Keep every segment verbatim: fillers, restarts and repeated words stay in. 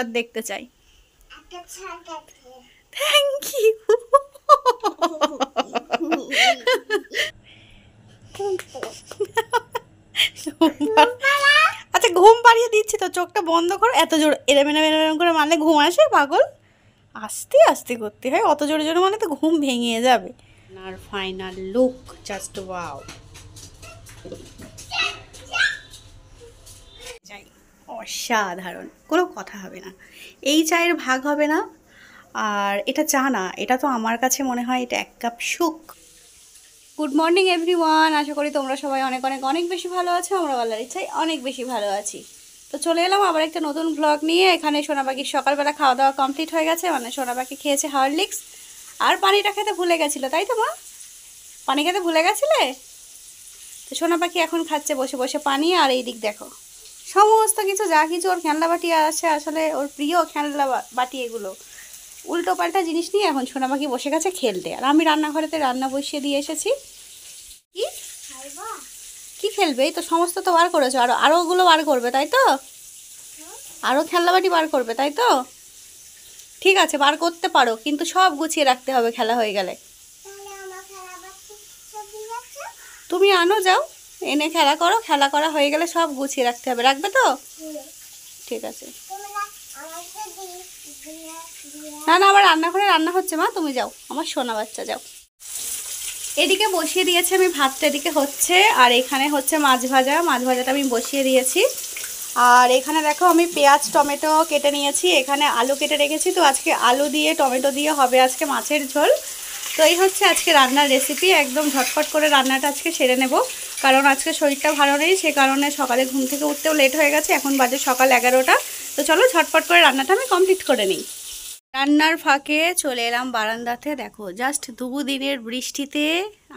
সাক্ষাৎ দেখতে চাই। Thank you. আচ্ছা ঘুম পাড়িয়ে দিচ্ছি তো, চোখটা বন্ধ করো। এত জোর এরমেনা এরম করে মানে ঘুম আসে পাগল, আস্তে আস্তে করতে হয়, অত জোরে জোরে মানে তো ঘুম ভেঙে যাবে। আর ফাইনাল লুক জাস্ট ওয়াও। চাই অসাধারণ, কোনো কথা হবে না, এই চায়ের ভাগ হবে না। আর এটা চা না, এটা তো আমার কাছে মনে হয় এটা এক কাপ সুখ। গুড মর্নিং এভরিওয়ান, আশা করি তোমরা সবাই অনেক অনেক অনেক বেশি ভালো আছো। আমরা আল্লাহর ইচ্ছায় অনেক বেশি ভালো আছি। তো চলে এলাম আবার একটা নতুন ব্লগ নিয়ে। এখানে সোনাপাখির সকালবেলা খাওয়া দাওয়া কমপ্লিট হয়ে গেছে, মানে সোনাপাখি খেয়েছে হরলিক্স আর পানিটা খেতে ভুলে গেছিলো, তাই তো মা? পানি খেতে ভুলে গেছিলে? তো সোনাপাখি এখন খাচ্ছে বসে বসে পানি। আর এই দিক দেখো, সমস্ত কিছু যা কিছু ওর খেলনা বাটি আছে, আসলে ওর প্রিয় খেলনা বাটি, এগুলো উল্টো পাল্টা জিনিস নিয়ে এখন সোনাপাখি বসে গেছে খেলতে। আর আমি রান্নাঘরেতে রান্না বসিয়ে দিয়ে এসেছি। কি কি খেলবে? এই তো সমস্ত তো বার করেছো, আরও আরও ওগুলো বার করবে তাই তো, আরও খেলনা বাটি বার করবে তাই তো। ঠিক আছে বার করতে পারো, কিন্তু সব গুছিয়ে রাখতে হবে খেলা হয়ে গেলে। তুমি আনো, যাও এনে খেলা করো, খেলা করা হয়ে গেলে সব গুছিয়ে রাখতে হবে। রাখবে তো? ঠিক আছে। না না আবার রান্নাঘরে রান্না হচ্ছে মা, তুমি যাও, আমার সোনা বাচ্চা যাও। এদিকে বসিয়ে দিয়েছি আমি ভাতটা, এদিকে হচ্ছে। আর এখানে হচ্ছে মাছ ভাজা, মাছ ভাজাটা আমি বসিয়ে দিয়েছি। আর এখানে দেখো আমি পেঁয়াজ টমেটো কেটে নিয়েছি, এখানে আলু কেটে রেখেছি। তো আজকে আলু দিয়ে টমেটো দিয়ে হবে আজকে মাছের ঝোল। তো এই হচ্ছে আজকে রান্নার রেসিপি। একদম ঝটপট করে রান্নাটা আজকে সেরে নেব, কারণ আজকে শরীরটা ভালো নেই, সে কারণে সকালে ঘুম থেকে উঠতেও লেট হয়ে গেছে। এখন বাজে সকাল এগারোটা। তো চলো ঝটপট করে রান্নাটা আমি কমপ্লিট করে নিই। রান্নার ফাঁকে চলে এলাম বারান্দাতে। দেখো জাস্ট দুদিনের বৃষ্টিতে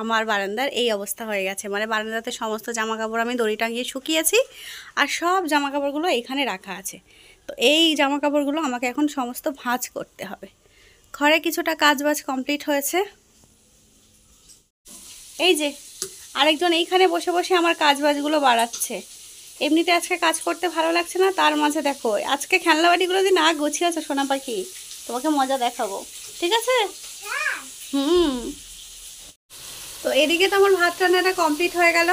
আমার বারান্দার এই অবস্থা হয়ে গেছে, মানে বারান্দাতে সমস্ত জামাকাপড় আমি দড়ি টাঙিয়ে শুকিয়েছি, আর সব জামাকাপড়গুলো এখানে রাখা আছে। তো এই জামাকাপড়গুলো আমাকে এখন সমস্ত ভাঁজ করতে হবে। ঘরে কিছুটা কাজ বাজ কমপ্লিট হয়েছে। এই যে আরেকজন এইখানে বসে বসে আমার কাজ বাজগুলো বাড়াচ্ছে। এমনিতে আজকে কাজ করতে ভালো লাগছে না, তার মাঝে দেখো আজকে খেলনা বাটিগুলো যদি না গুছিয়েছে সোনা পাখি, তোমাকে মজা দেখাবো ঠিক আছে? হুম। তো এদিকে তো আমার ভাত রান্নাটা কমপ্লিট হয়ে গেল।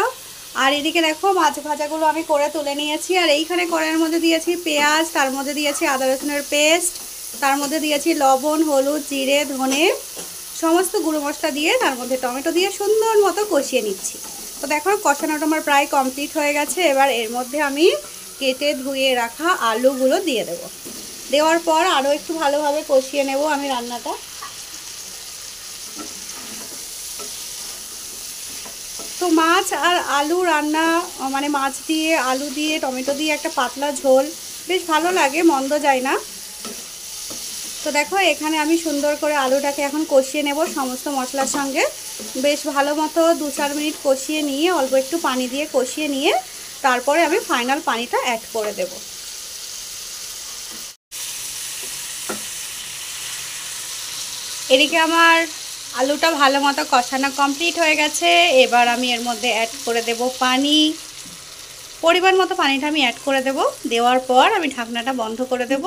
আর এদিকে দেখো মাছ ভাজাগুলো আমি করে তুলে নিয়েছি। আর এইখানে কড়াইয়ের মধ্যে দিয়েছি পেঁয়াজ, তার মধ্যে দিয়েছি আদা রসুনের পেস্ট, তার মধ্যে দিয়েছি লবণ হলুদ জিরে ধনে সমস্ত গুঁড়ো মশলা দিয়ে তার মধ্যে টমেটো দিয়ে সুন্দর মতো কষিয়ে নিচ্ছি। তো দেখো কষানোটা আমার প্রায় কমপ্লিট হয়ে গেছে। এবার এর মধ্যে আমি কেটে ধুয়ে রাখা আলুগুলো দিয়ে দেবো। দেওয়ার পর আরও একটু ভালোভাবে কষিয়ে নেব আমি রান্নাটা। তো মাছ আর আলু রান্না, মানে মাছ দিয়ে আলু দিয়ে টমেটো দিয়ে একটা পাতলা ঝোল বেশ ভালো লাগে, মন্দ যায় না। তো দেখো এখানে আমি সুন্দর করে আলুটাকে এখন কষিয়ে নেব সমস্ত মশলার সঙ্গে বেশ ভালো মতো দু চার মিনিট কষিয়ে নিয়ে অল্প একটু পানি দিয়ে কষিয়ে নিয়ে তারপরে আমি ফাইনাল পানিটা অ্যাড করে দেবো। এদিকে আমার আলুটা ভালো মতো কষানো কমপ্লিট হয়ে গেছে। এবার আমি এর মধ্যে অ্যাড করে দেব পানি, পরিমাণ মতো পানিটা আমি অ্যাড করে দেব। দেওয়ার পর আমি ঢাকনাটা বন্ধ করে দেব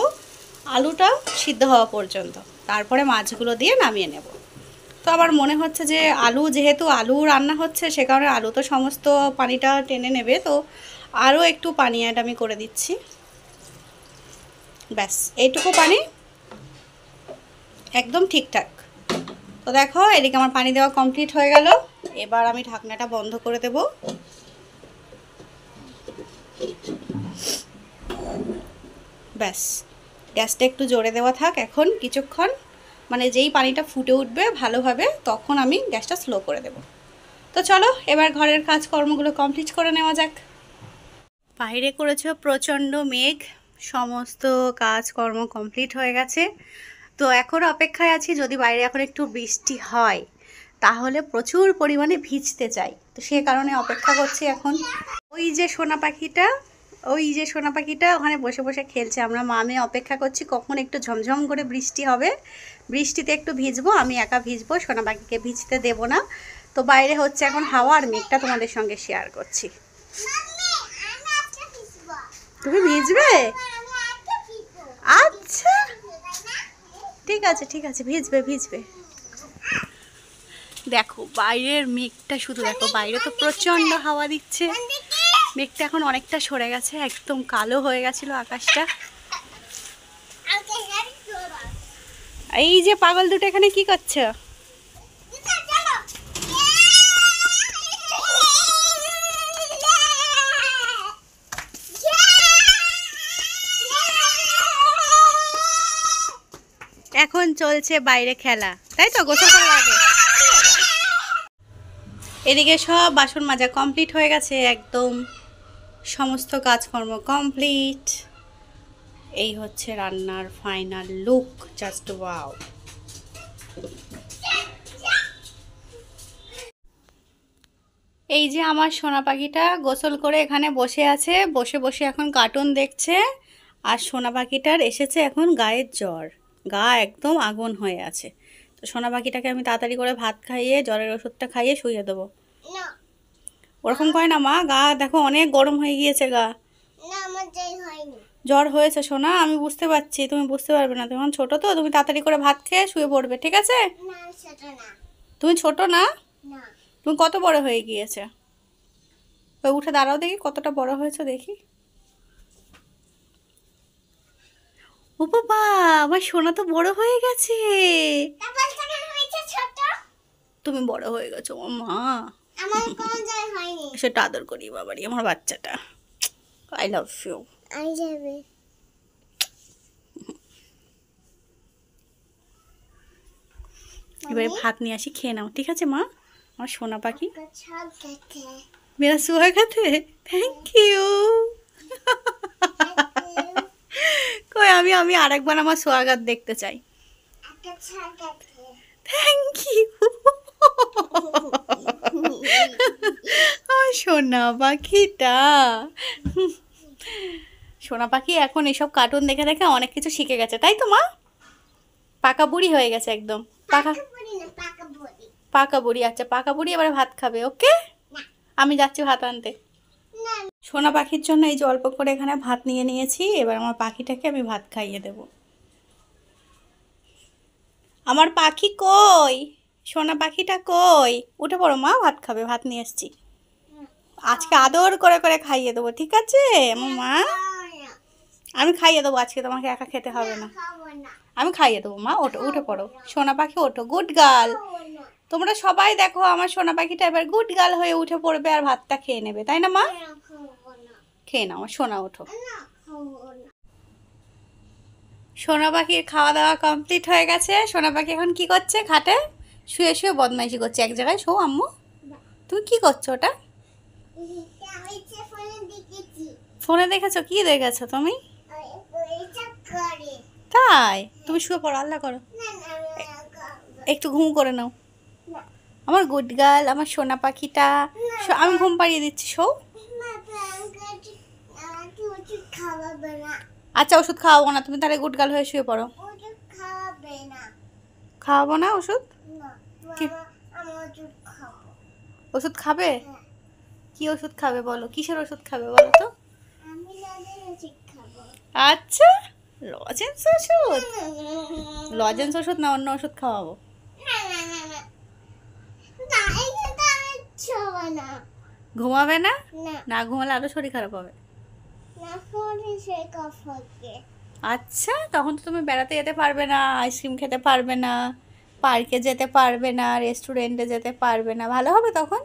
আলুটা সিদ্ধ হওয়া পর্যন্ত, তারপরে মাছগুলো দিয়ে নামিয়ে নেব। তো আমার মনে হচ্ছে যে আলু যেহেতু আলু রান্না হচ্ছে সে কারণে আলু তো সমস্ত পানিটা টেনে নেবে, তো আরও একটু পানি অ্যাড আমি করে দিচ্ছি। ব্যাস এইটুকু পানি একদম ঠিকঠাক। তো দেখো এদিকে আমার পানি দেওয়া কমপ্লিট হয়ে গেল। এবার আমি ঢাকনাটা বন্ধ করে দেব। ব্যাস গ্যাসটা একটু জোরে দেওয়া থাক এখন কিছুক্ষণ, মানে যেই পানিটা ফুটে উঠবে ভালোভাবে তখন আমি গ্যাসটা স্লো করে দেব। তো চলো এবার ঘরের কাজকর্মগুলো কমপ্লিট করে নেওয়া যাক। বাইরে করেছে প্রচণ্ড মেঘ, সমস্ত কাজকর্ম কমপ্লিট হয়ে গেছে। তো এখন অপেক্ষায় আছি যদি বাইরে এখন একটু বৃষ্টি হয় তাহলে প্রচুর পরিমাণে ভিজতে চাই, তো সে কারণে অপেক্ষা করছি এখন। ওই যে সোনা পাখিটা, ওই যে সোনা পাখিটা ওখানে বসে বসে খেলছে। আমরা মামে অপেক্ষা করছি কখন একটু ঝমঝম করে বৃষ্টি হবে, বৃষ্টিতে একটু ভিজবো, আমি একা ভিজবো, সোনা পাখিকে ভিজতে দেবো না। তো বাইরে হচ্ছে এখন হাওয়া, আর মেঘটা তোমাদের সঙ্গে শেয়ার করছি। তুমি ভিজবে? আর ঠিক আছে ঠিক আছে, ভিজবে ভিজবে। দেখো বাইরের মেঘটা শুধু দেখো, বাইরে তো প্রচণ্ড হাওয়া দিচ্ছে। মেঘটা এখন অনেকটা সরে গেছে, একদম কালো হয়ে গেছিল আকাশটা। এই যে পাগল দুটো এখানে কি করছে? এখন চলছে বাইরে খেলা, তাই তো? গোসল করার আগে এদিকে সব বাসন মাজা কমপ্লিট হয়ে গেছে, একদম সমস্ত কাজকর্ম কমপ্লিট। এই হচ্ছে রান্নার ফাইনাল লুক, জাস্ট ওয়াও। এই যে আমার সোনা পাখিটা গোসল করে এখানে বসে আছে, বসে বসে এখন কার্টুন দেখছে। আর সোনা পাখিটার এসেছে এখন গায়ের জ্বর, গা একদম আগুন হয়ে আছে। তো সোনা পাখিটাকে আমি তাড়াতাড়ি করে ভাত খাইয়ে জ্বরের ওষুধটা খাইয়ে শুয়ে দেবো। ওরকম করে না মা, গা দেখো অনেক গরম হয়ে গিয়েছে গা। জ্বর হয়েছে সোনা, আমি বুঝতে পারছি, তুমি বুঝতে পারবে না, তুমি ছোট তো। তুমি তাড়াতাড়ি করে ভাত খেয়ে শুয়ে পড়বে, ঠিক আছে? তুমি ছোট না, তুমি কত বড় হয়ে গিয়েছে। উঠে দাঁড়াও দেখি কতটা বড় হয়েছে, দেখি। ও বাবা, আমার সোনা তো বড় হয়ে গেছে। তুমি বড় হয়ে গেছো মা, সেটা আদর করি বাবারি, আমার বাচ্চাটা। I love you. এবারে ভাত নিয়ে আসি, খেয়ে নাও, ঠিক আছে মা? আমার সোনা পাখি মেরা সোয়া খাতে। Thank you. কই আমি আমি আরেকবার আমার সোয়াগাত দেখতে চাই। Thank you. আমার সোনা পাখিটা, সোনা পাখি এখন এসব কার্টুন দেখে দেখে অনেক কিছু শিখে গেছে, তাই তো মা? পাকা বুড়ি হয়ে গেছে একদম। পাকা পাকা বুড়ি। আচ্ছা পাকা বুড়ি এবারে ভাত খাবে, ওকে? আমি যাচ্ছি ভাত আনতে। সোনা পাখির জন্য এই যে অল্প করে এখানে ভাত নিয়ে নিয়েছি, এবার আমার পাখিটাকে আমি ভাত খাইয়ে দেব। আমার পাখি কই? সোনা পাখিটা কই? উঠে পড়ো মা, ভাত খাবে, ভাত নিয়ে এসছি। আজকে আদর করে করে খাইয়ে দেবো, ঠিক আছে মা? আমি খাইয়ে দেবো আজকে, তোমাকে একা খেতে হবে না, আমি খাইয়ে দেবো মা। ওঠো, উঠে পড়ো সোনা পাখি, ওঠো। Good girl. তোমরা সবাই দেখো আমার সোনা পাখিটা এবার গুড গার্ল হয়ে উঠে পড়বে আর ভাতটা খেয়ে নেবে, তাই না মা? খেয়ে নাও সোনা, ওঠো। সোনা পাখির খাওয়া দাওয়া কমপ্লিট হয়ে গেছে। সোনা পাখি এখন কি করছে? খাটে শুয়ে শুয়ে বদমাইশি করছে এক জায়গায়। শো আম্মু, তুমি কি করছো? ওটা ফোনে দেখেছো? কি দেখেছো তুমি? তাই তুমি শুয়ে পড়ো, আল্লাহ করো, একটু ঘুম করে নাও। আমার গুড গার্ল, আমার সোনা পাখিটা। আমি ঘুম পাড়িয়ে দিচ্ছি। শো। আচ্ছা ওষুধ খাওয়াবো না, তুমি তাহলে গুড গার্ল হয়ে শুয়ে পড়ো। খাওয়াবো না ওষুধ? ওষুধ খাবে? কি ওষুধ খাবে বলো? কিসের ওষুধ খাবে বলো তো? আচ্ছা লজেন্স ওষুধ? লজেন্স ওষুধ না অন্য ওষুধ খাওয়াবো? ঘুমাবে না? না ঘুমালে আরো শরীর খারাপ হবে। আচ্ছা তখন তো তুমি বেড়াতে যেতে পারবে না, আইসক্রিম খেতে পারবে না, পার্কে যেতে পারবে না, রেস্টুরেন্টে যেতে পারবে না, ভালো হবে তখন?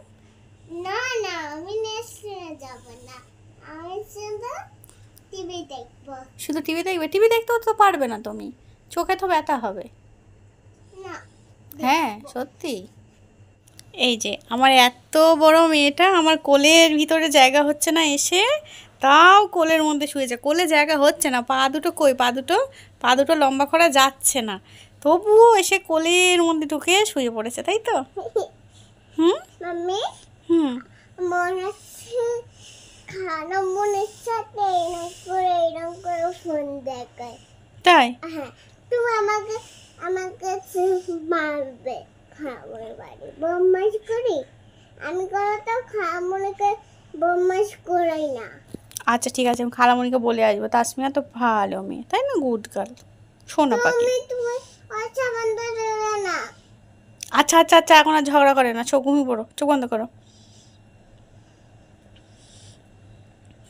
না না আমি রেস্টুরেন্টে যাব না, আমি শুধু টিভি দেখব। শুধু টিভি দেখবে? টিভি দেখতে তো পারবে না তুমি, চোখে তো ব্যথা হবে। না হ্যাঁ সত্যি। এই যে আমার এত বড় মেয়েটা আমার কোলের ভিতরে জায়গা হচ্ছে না, এসে তাও কোলের মধ্যে শুয়েছে। কোলে জায়গা হচ্ছে না, পা দুটো কই? পা দুটো পা দুটো লম্বা করা যাচ্ছে না, তবুও এসে কোলের মধ্যে ঢুকে শুয়ে পড়েছে, তাই তো? হুম মাম্মি, হুম তাই তুমি আমাকে আমাকে মারবে, খাওয়ার বাড়ি বদমাশ করি আমি, কোনো তো খালামণিকে বদমাশ করাই না। আচ্ছা ঠিক আছে, আমি খালামণিকে বলে আসবো। তাসমিয়া তো ভালো মেয়ে, তাই না? গুড গার্ল সোনা পাখি। আচ্ছা আচ্ছা আচ্ছা, এখন আর ঝগড়া করে না, চোখ ঘুমিয়ে পড়ো, চোখ বন্ধ করো।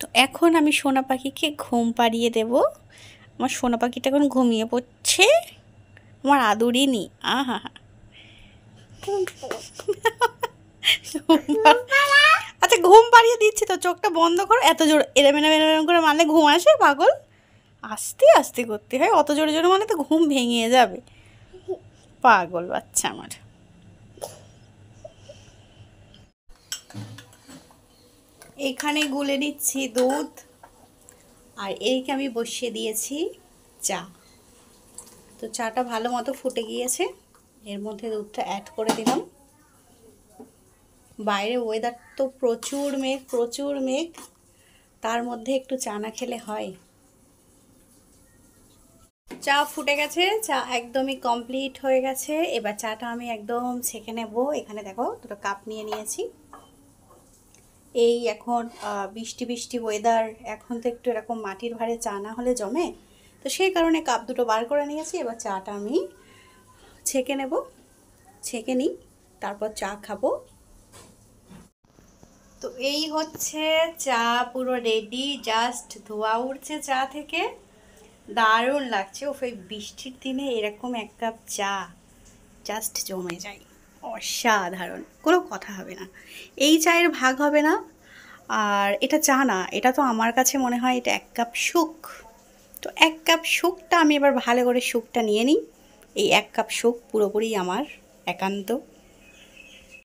তো এখন আমি সোনা পাখিকে ঘুম পাড়িয়ে দেবো। আমার সোনা পাখিটা এখন ঘুমিয়ে পড়ছে, আমার আদুরি নি। আহা হা, আচ্ছা ঘুম পাড়িয়ে দিচ্ছি তো, চোখটা বন্ধ করো। এত জোরে এরম এরম এরম করে মানে ঘুম আসে, পাগল। আস্তে আস্তে করতে হয়, অত জোরে জোরে মানে তো ঘুম ভেঙে যাবে, পাগল বাচ্চা আমার। এখানে গুলে নিচ্ছি দুধ, আর এইকে আমি বসিয়ে দিয়েছি চা। তো চাটা ভালো মতো ফুটে গিয়েছে, এর মধ্যে দুধটা অ্যাড করে দিলাম। বাইরে ওয়েদার তো প্রচুর মেঘ, প্রচুর মেঘ, তার মধ্যে একটু চা না খেলে হয়। চা ফুটে গেছে, চা একদমই কমপ্লিট হয়ে গেছে। এবার চাটা আমি একদম ছেঁকে নেব। এখানে দেখো দুটো কাপ নিয়ে নিয়েছি। এই এখন বৃষ্টি বৃষ্টি ওয়েদার, এখন তো একটু এরকম মাটির ভারে চা না হলে জমে, তো সেই কারণে কাপ দুটো বার করে নিয়েছি। এবার চাটা আমি ছেঁকে নেব, ছেঁকে নিই, তারপর চা খাবো। তো এই হচ্ছে চা পুরো রেডি, জাস্ট ধোয়া উঠছে চা থেকে, দারুণ লাগছে। ও এই বৃষ্টির দিনে এরকম এক কাপ চা জাস্ট জমে যায়, অসাধারণ, কোনো কথা হবে না। এই চায়ের ভাগ হবে না। আর এটা চা না, এটা তো আমার কাছে মনে হয় এটা এক কাপ সুখ। তো এক কাপ সুখটা আমি এবার ভালো করে সুখটা নিয়ে নিই। এই এক কাপ সুখ পুরোপুরি আমার একান্ত।